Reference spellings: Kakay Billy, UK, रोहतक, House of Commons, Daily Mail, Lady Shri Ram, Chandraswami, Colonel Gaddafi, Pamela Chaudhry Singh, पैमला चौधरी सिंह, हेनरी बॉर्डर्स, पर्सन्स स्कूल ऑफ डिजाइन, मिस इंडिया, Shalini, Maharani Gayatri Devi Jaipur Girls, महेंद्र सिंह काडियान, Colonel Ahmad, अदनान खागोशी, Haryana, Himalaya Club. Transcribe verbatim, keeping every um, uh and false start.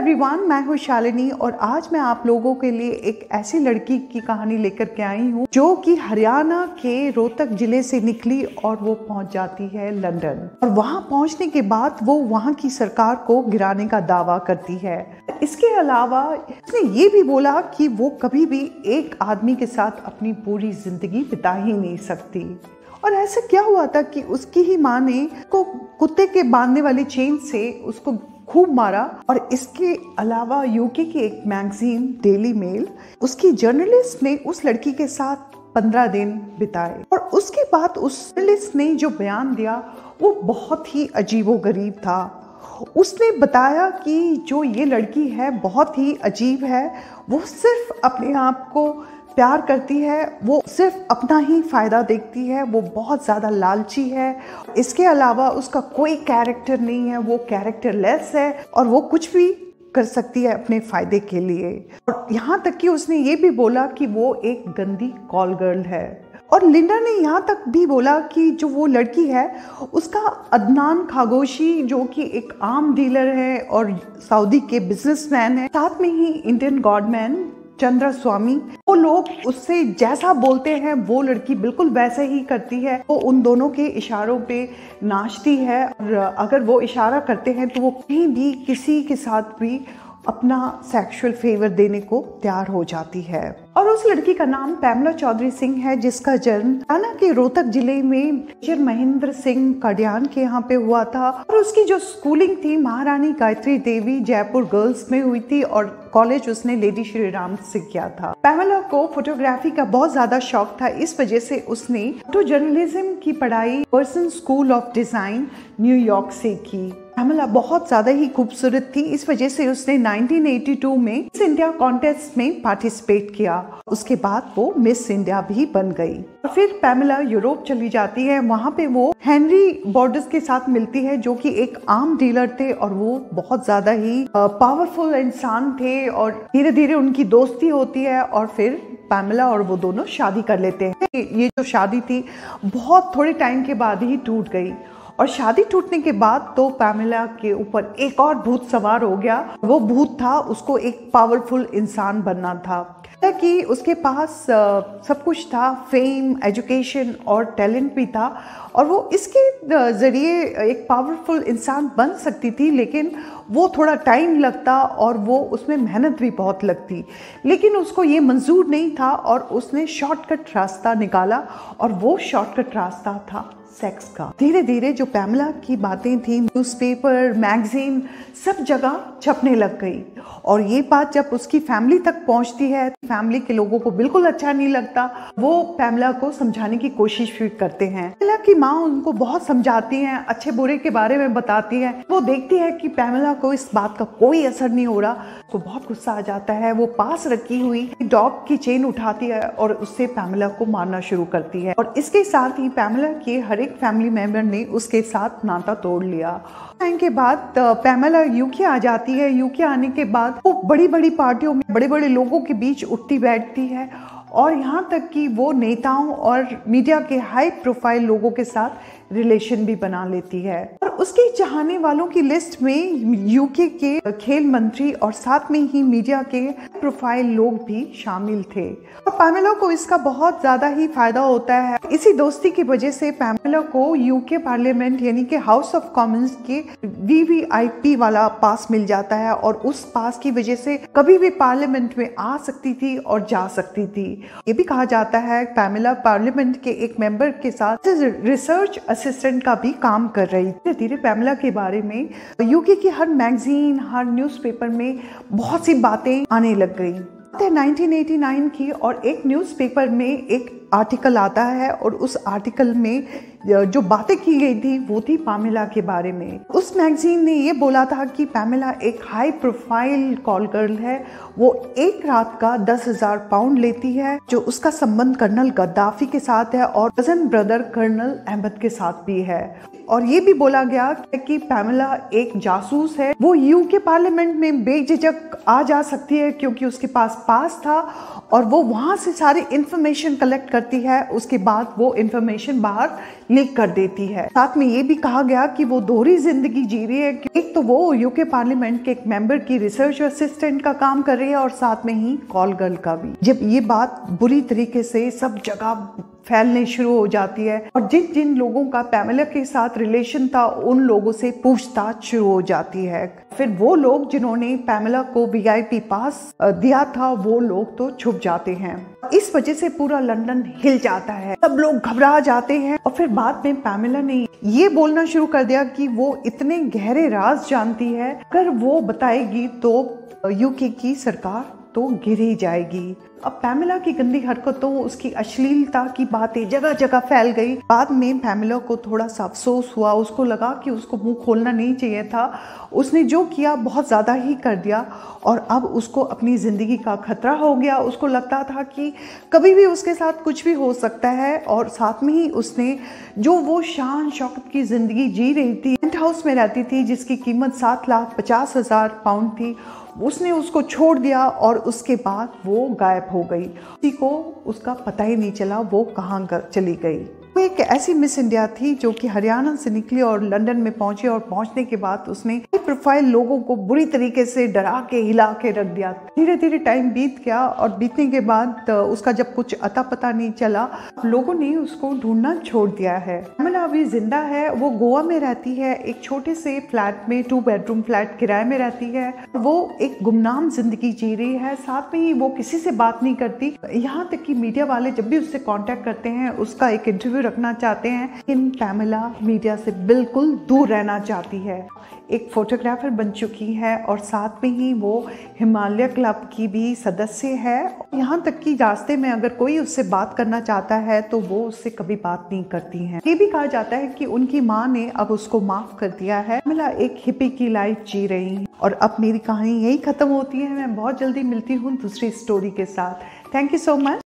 Everyone, मैं हूँ शालिनी और आज मैं आप लोगों के लिए एक ऐसी लड़की की कहानी लेकर के आई हूँ जो कि हरियाणा के रोहतक जिले से निकली और वो पहुँच जाती है लंदन और वहाँ पहुँचने के बाद वो वहाँ की सरकार को गिराने का दावा करती है। इसके अलावा उसने ये भी बोला कि वो कभी भी एक आदमी के साथ अपनी पूरी जिंदगी बिता ही नहीं सकती। और ऐसा क्या हुआ था कि उसकी ही माँ ने को कुत्ते के बांधने वाली चेन से उसको खूब मारा। और इसके अलावा यूके की एक मैगजीन डेली मेल, उसकी जर्नलिस्ट ने उस लड़की के साथ पंद्रह दिन बिताए और उसके बाद उस जर्नलिस्ट ने जो बयान दिया वो बहुत ही अजीबोगरीब था। उसने बताया कि जो ये लड़की है बहुत ही अजीब है, वो सिर्फ अपने आप को प्यार करती है, वो सिर्फ अपना ही फ़ायदा देखती है, वो बहुत ज़्यादा लालची है, इसके अलावा उसका कोई कैरेक्टर नहीं है, वो कैरेक्टरलेस है और वो कुछ भी कर सकती है अपने फ़ायदे के लिए। और यहाँ तक कि उसने ये भी बोला कि वो एक गंदी कॉल गर्ल है। और लिंडा ने यहाँ तक भी बोला कि जो वो लड़की है उसका अदनान खागोशी, जो कि एक आम डीलर है और सऊदी के बिजनेसमैन है, साथ में ही इंडियन गॉडमैन चंद्रस्वामी, वो लोग उससे जैसा बोलते हैं वो लड़की बिल्कुल वैसे ही करती है। वो उन दोनों के इशारों पे नाचती है और अगर वो इशारा करते हैं तो वो कहीं भी किसी के साथ भी अपना सेक्सुअल फेवर देने को तैयार हो जाती है। और उस लड़की का नाम पैमला चौधरी सिंह है, जिसका जन्म हरियाणा के रोहतक जिले में मेजर महेंद्र सिंह काडियान के यहाँ पे हुआ था। और उसकी जो स्कूलिंग थी महारानी गायत्री देवी जयपुर गर्ल्स में हुई थी और कॉलेज उसने लेडी श्री राम से किया था। पैमला को फोटोग्राफी का बहुत ज्यादा शौक था, इस वजह से उसने फोटो जर्नलिज्म की पढ़ाई पर्सन्स स्कूल ऑफ डिजाइन New York से की। पैमला बहुत ज़्यादा ही खूबसूरत थी, इस वजह से उसने नाइनटीन एटी टू में मिस इंडिया कॉन्टेस्ट में पार्टिसिपेट किया। उसके बाद वो मिस इंडिया भी बन गई। और फिर पैमला यूरोप चली जाती है, वहाँ पे वो हेनरी बॉर्डर्स के साथ मिलती है जो कि एक आम डीलर थे और वो बहुत ज़्यादा ही पावरफुल इंसान थे। और धीरे धीरे उनकी दोस्ती होती है और फिर पैमला और वो दोनों शादी कर लेते हैं। ये जो शादी थी बहुत थोड़े टाइम के बाद ही टूट गई। और शादी टूटने के बाद तो पैमला के ऊपर एक और भूत सवार हो गया। वो भूत था, उसको एक पावरफुल इंसान बनना था। ताकि उसके पास सब कुछ था, फेम, एजुकेशन और टैलेंट भी था और वो इसके ज़रिए एक पावरफुल इंसान बन सकती थी, लेकिन वो थोड़ा टाइम लगता और वो उसमें मेहनत भी बहुत लगती। लेकिन उसको ये मंजूर नहीं था और उसने शॉर्टकट रास्ता निकाला और वो शॉर्टकट रास्ता था सेक्स का। धीरे धीरे जो पैमला की बातें थी न्यूज़पेपर, मैगज़ीन, सब जगह छपने लग गई। और ये बात जब उसकी फैमिली तक पहुंचती है, फैमिली के लोगों को बिल्कुल अच्छा नहीं लगता। वो पैमला को समझाने की कोशिश भी करते हैं। पैमला की माँ उनको बहुत समझाती हैं, अच्छे बुरे के बारे में बताती है। वो देखती है कि पैमला को इस बात का कोई असर नहीं हो रहा, तो बहुत गुस्सा आ जाता है। वो पास रखी हुई डॉग की चेन उठाती है और उससे पैमला को मारना शुरू करती है। और इसके साथ ही पैमला के हर एक फैमिली मेंबर ने उसके साथ नाता तोड़ लिया। टाइम के बाद पैमला यूके आ जाती है। यूके आने के बाद वो बड़ी बड़ी पार्टियों में बड़े बड़े लोगों के बीच उठती बैठती है और यहाँ तक कि वो नेताओं और मीडिया के हाई प्रोफाइल लोगों के साथ रिलेशन भी बना लेती है। और उसके चाहने वालों की लिस्ट में यूके के खेल मंत्री और साथ में ही मीडिया के प्रोफाइल लोग भी शामिल थे। और पैमला को इसका बहुत ज़्यादा ही फायदा होता है। इसी दोस्ती की वजह से पैमला को यूके पार्लियामेंट यानी कि हाउस ऑफ कॉमन्स के वीवीआईपी वाला पास मिल जाता है और उस पास की वजह से कभी भी पार्लियामेंट में आ सकती थी और जा सकती थी। ये भी कहा जाता है पैमला पार्लियामेंट के एक मेंबर के साथ रिसर्च असिस्टेंट का भी काम कर रही थी। धीरे पैमला के बारे में यूके की हर मैगजीन, हर न्यूज़पेपर में बहुत सी बातें आने लग गई। नाइनटीन एटी नाइन की और एक न्यूज़पेपर में एक आर्टिकल आता है और उस आर्टिकल में जो बातें की गई थी वो थी पैमला के बारे में। उस मैगजीन ने ये बोला था कि पैमला एक हाई प्रोफाइल कॉल गर्ल है, वो एक रात का दस हजार पाउंड लेती है, जो उसका संबंध कर्नल गद्दाफी के साथ है और कजन ब्रदर कर्नल अहमद के साथ भी है। और ये भी बोला गया कि पैमला एक जासूस है, वो यूके पार्लियामेंट में बेझिझक आ जा सकती है क्योंकि उसके पास पास था और वो वहाँ से सारी इन्फॉर्मेशन कलेक्ट करती है। उसके बाद वो इन्फॉर्मेशन बाहर लिंक कर देती है। साथ में ये भी कहा गया कि वो दोहरी जिंदगी जी रही है, एक तो वो यूके पार्लियामेंट के एक मेंबर की रिसर्च असिस्टेंट का काम कर रही है और साथ में ही कॉल गर्ल का भी। जब ये बात बुरी तरीके से सब जगह फैलने शुरू हो जाती है और जिन जिन लोगों का पैमेला के साथ रिलेशन था उन लोगों से पूछताछ शुरू हो जाती है। फिर वो लोग जिन्होंने पैमेला को वीआईपी पास दिया था वो लोग तो छुप जाते हैं। इस वजह से पूरा लंदन हिल जाता है, सब लोग घबरा जाते हैं और फिर बाद में पैमेला ने ये बोलना शुरू कर दिया कि वो इतने गहरे राज जानती है, अगर वो बताएगी तो यूके की सरकार तो गिर ही जाएगी। अब पैमेला की गंदी हरकतों, उसकी अश्लीलता की बातें जगह जगह फैल गई। बाद में पैमेला को थोड़ा सा अफसोस हुआ, उसको लगा कि उसको मुंह खोलना नहीं चाहिए था, उसने जो किया बहुत ज़्यादा ही कर दिया और अब उसको अपनी ज़िंदगी का खतरा हो गया। उसको लगता था कि कभी भी उसके साथ कुछ भी हो सकता है और साथ में ही उसने जो वो शान शौकत की ज़िंदगी जी रही थी, पेंट हाउस में रहती थी जिसकी कीमत सात लाख पचास हज़ार पाउंड थी, उसने उसको छोड़ दिया और उसके बाद वो गायब हो गई। किसी को उसका पता ही नहीं चला वो कहाँ चली गई। वो एक ऐसी मिस इंडिया थी जो कि हरियाणा से निकली और लंदन में पहुंची और पहुंचने के बाद उसने हाई प्रोफाइल लोगों को बुरी तरीके से डरा के हिला के रख दिया। धीरे धीरे टाइम बीत गया और बीतने के बाद उसका जब कुछ अता पता नहीं चला लोगों ने उसको ढूंढना छोड़ दिया है। पैमेला अभी जिंदा है, वो गोवा में रहती है, एक छोटे से फ्लैट में, टू बेडरूम फ्लैट किराए में रहती है। वो एक गुमनाम जिंदगी जी रही है, साथ में ही वो किसी से बात नहीं करती। यहाँ तक कि मीडिया वाले जब भी उससे कॉन्टेक्ट करते हैं उसका एक इंटरव्यू रखना चाहते हैं, लेकिन पैमेला मीडिया से बिल्कुल दूर रहना चाहती है। एक फोटोग्राफर बन चुकी है और साथ में ही वो हिमालय क्लब की भी सदस्य है। यहाँ तक कि रास्ते में अगर कोई उससे बात करना चाहता है तो वो उससे कभी बात नहीं करती हैं। ये भी कहा जाता है कि उनकी माँ ने अब उसको माफ कर दिया है। पैमेला एक हिपी की लाइफ जी रही है और अब मेरी कहानी यही खत्म होती है। मैं बहुत जल्दी मिलती हूँ दूसरी स्टोरी के साथ। Thank you so much.